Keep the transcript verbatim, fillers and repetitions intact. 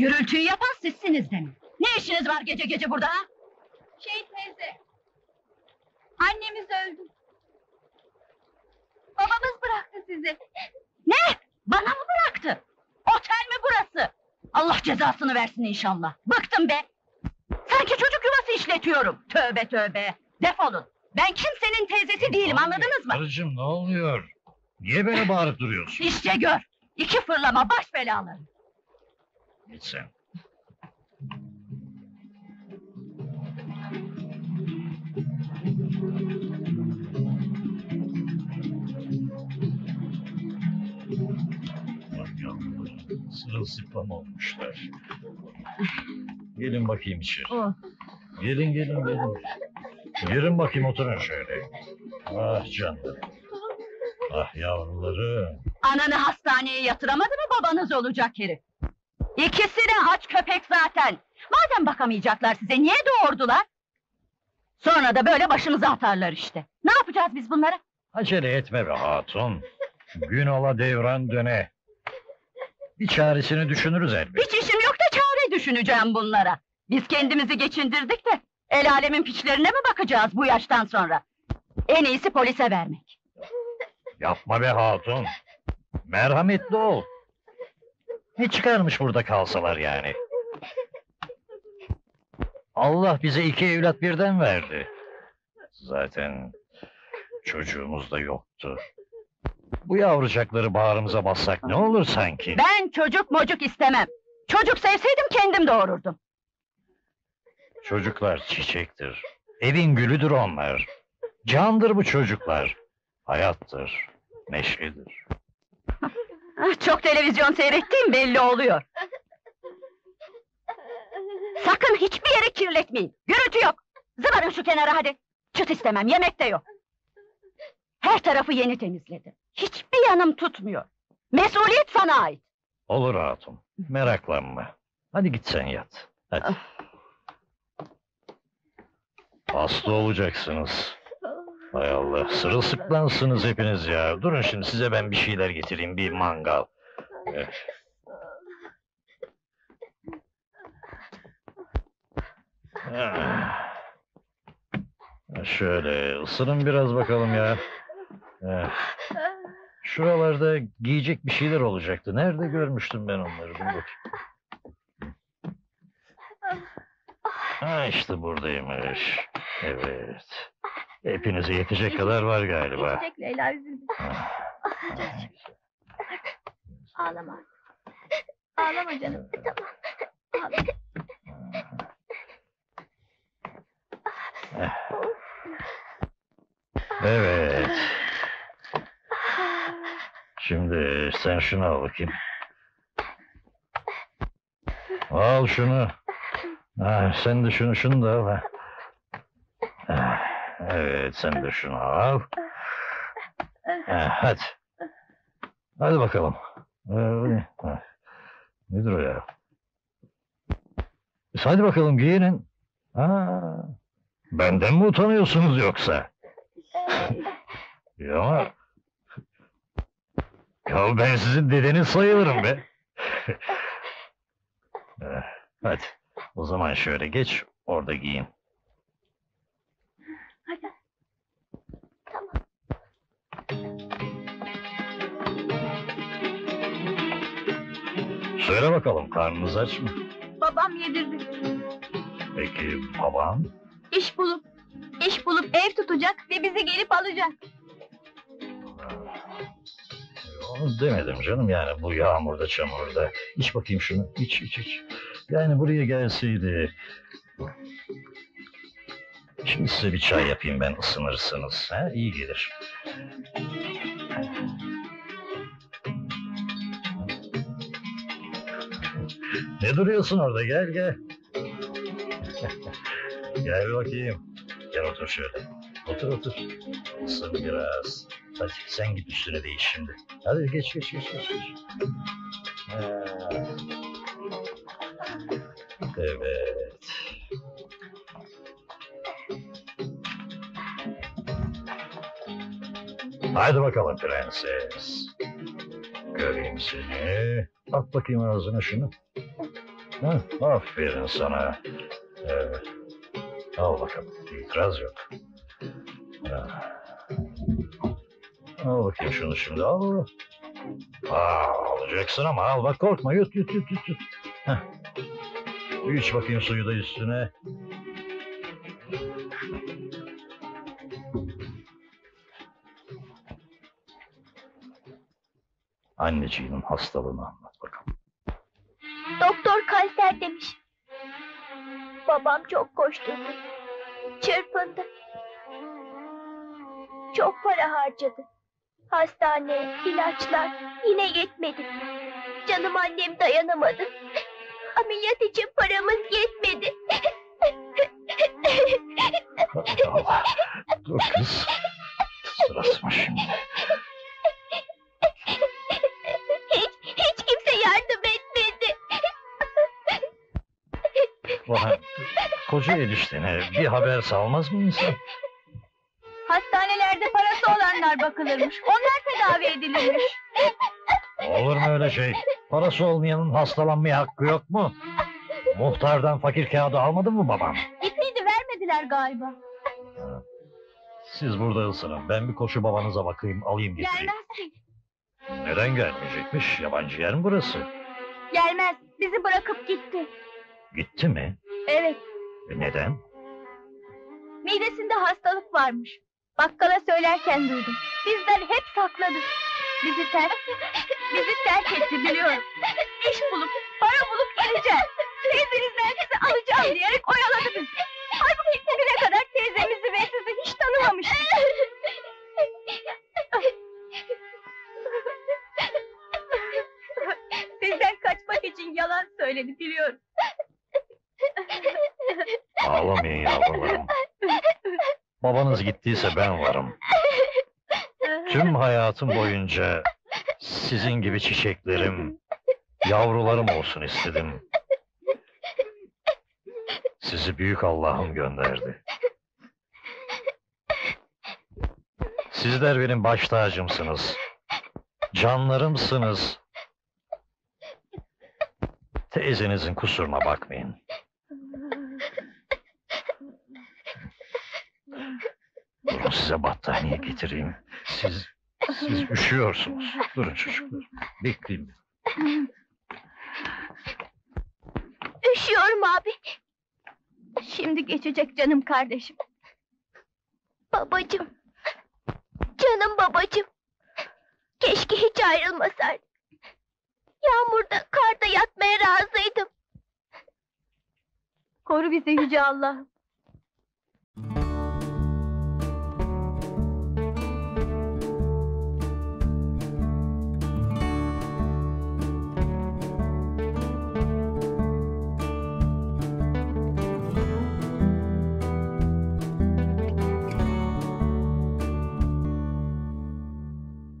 Gürültüyü yapan sizsiniz demin. Ne işiniz var gece gece burada ha? Şey teyze, annemiz öldü. Babamız bıraktı sizi. Ne? Bana mı bıraktı? Otel mi burası? Allah cezasını versin inşallah. Bıktım be! Sanki çocuk yuvası işletiyorum. Tövbe tövbe! Defolun! Ben kimsenin teyzesi değilim, anne, anladınız mı? Karıcığım ne oluyor? Niye böyle bağırıp duruyorsun? İşte gör! İki fırlama baş belaları! Git sen! Sırılsıklam olmuşlar. Gelin bakayım içeri. Oh. Gelin gelin gelin. Gelin bakayım oturun şöyle. Ah canım. Ah yavruları. Ananı hastaneye yatıramadı mı babanız olacak herif? İkisi de aç köpek zaten. Madem bakamayacaklar size niye doğurdular? Sonra da böyle başımıza atarlar işte. Ne yapacağız biz bunlara? Acele etme be hatun. Gün ola devran döne. Bir çaresini düşünürüz elbette. Hiç işim yok da çare düşüneceğim bunlara. Biz kendimizi geçindirdik de el alemin piçlerine mi bakacağız bu yaştan sonra? En iyisi polise vermek. Yapma be hatun. Merhametli ol. Ne çıkarmış burada kalsalar yani? Allah bize iki evlat birden verdi. Zaten çocuğumuz da yoktu. Bu yavrucakları bağrımıza bassak ne olur sanki? Ben çocuk mocuk istemem! Çocuk sevseydim kendim doğururdum! Çocuklar çiçektir, evin gülüdür onlar! Candır bu çocuklar! Hayattır, neşedir! Çok televizyon seyrettiğim belli oluyor! Sakın hiçbir yeri kirletmeyin! Gürültü yok! Zıbarın şu kenara hadi! Çıt istemem, yemek de yok! Her tarafı yeni temizledim. Hiçbir yanım tutmuyor. Mesuliyet sana ait. Olur hatun, meraklanma. Hadi git sen yat, hadi. Ah. Hasta olacaksınız. Hay Allah, sırılsıklansınız hepiniz ya. Durun şimdi size ben bir şeyler getireyim, bir mangal. Evet. Ah. Şöyle, ısırın biraz bakalım ya. Eh, şuralarda giyecek bir şeyler olacaktı. Nerede görmüştüm ben onları? Ha işte buradaymış. Evet. Hepinize yetecek kadar var galiba. Yetecek Leyla, üzüldüm. Ağlama. Ağlama canım. Evet. Tamam. Ağlama. Evet. Şimdi sen şunu al bakayım. Al şunu. Ha, sen de şunu, şunu da al. Ha. Evet, sen de şunu al. Ha, hadi. Hadi bakalım. Ha. Nedir o ya? Hadi bakalım giyinin. Ha. Benden mi utanıyorsunuz yoksa? Ya ama... Ya ben sizin dedeniz sayılırım be! Hadi, o zaman şöyle geç, orada giyin. Hadi. Tamam. Söyle bakalım, karnınız aç mı? Babam yedirdi. Peki, babam? İş bulup, iş bulup ev tutacak ve bizi gelip alacak. Demedim canım yani bu yağmurda çamurda. İç bakayım şunu, iç iç iç. Yani buraya gelseydi... Şimdi size bir çay yapayım ben, ısınırsınız. Ha? İyi gelir. Ne duruyorsun orada, gel gel. Gel bakayım. Gel otur şöyle. Otur otur. Isın biraz. Hadi sen git üstüne değiş şimdi. Hadi geç geç geç geç. Evet. Haydi bakalım prenses. Göreyim seni. At bakayım ağzına şunu. Hı, aferin sana. Evet. Al bakalım, itiraz yok. Ha. Al bakayım şunu şimdi, al. Aa, alacaksın ama al bak, korkma, yut yut yut yut. Heh. İç bakayım suyu da üstüne. Anneciğinin hastalığını anlat bakalım. Doktor kanser demiş. Babam çok koşturdu, çırpındı. Çok para harcadı. Hastane, ilaçlar yine yetmedi. Canım annem dayanamadı. Ameliyat için paramız yetmedi. Allah, dur kız. Sırası mı şimdi? Hiç, hiç kimse yardım etmedi. Ulan, koca eriştene bir haber salmaz mı insan? Hastanelerde parası olanlar bakılırmış, onlar tedavi edilirmiş. Olur mu öyle şey? Parası olmayanın hastalanmaya hakkı yok mu? Muhtardan fakir kağıdı almadın mı babam? Gitmeydi, vermediler galiba. Ha. Siz burada ısının, ben bir koşu babanıza bakayım, alayım getireyim. Gelmez. Neden gelmeyecekmiş? Yabancı yer mi burası? Gelmez, bizi bırakıp gitti. Gitti mi? Evet. E neden? Midesinde hastalık varmış. Bakkala söylerken duydum. Bizden hep sakladı. Bizi terk, bizi terk etti biliyorum. İş bulup, para bulup geleceğim. Teyzenizden sizi alacağım diyerek oyaladı bizi. Halbuki bugüne kadar teyzemizi ve sizi hiç tanımamıştık. Sizden kaçmak için yalan söyledi biliyorum. Ağlamayın yavrularım. Babanız gittiyse ben varım. Tüm hayatım boyunca sizin gibi çiçeklerim, yavrularım olsun istedim. Sizi büyük Allah'ım gönderdi. Sizler benim baş tacımsınız. Canlarımsınız. Teyzenizin kusuruna bakmayın. Durun, size battaniye getireyim. Siz, siz üşüyorsunuz. Durun çocuklar, bekleyin. Üşüyorum abi. Şimdi geçecek canım kardeşim. Babacığım. Canım babacığım. Keşke hiç ayrılmasaydık. Yağmurda, karda yatmaya razıydım. Koru bizi Yüce Allah'ım.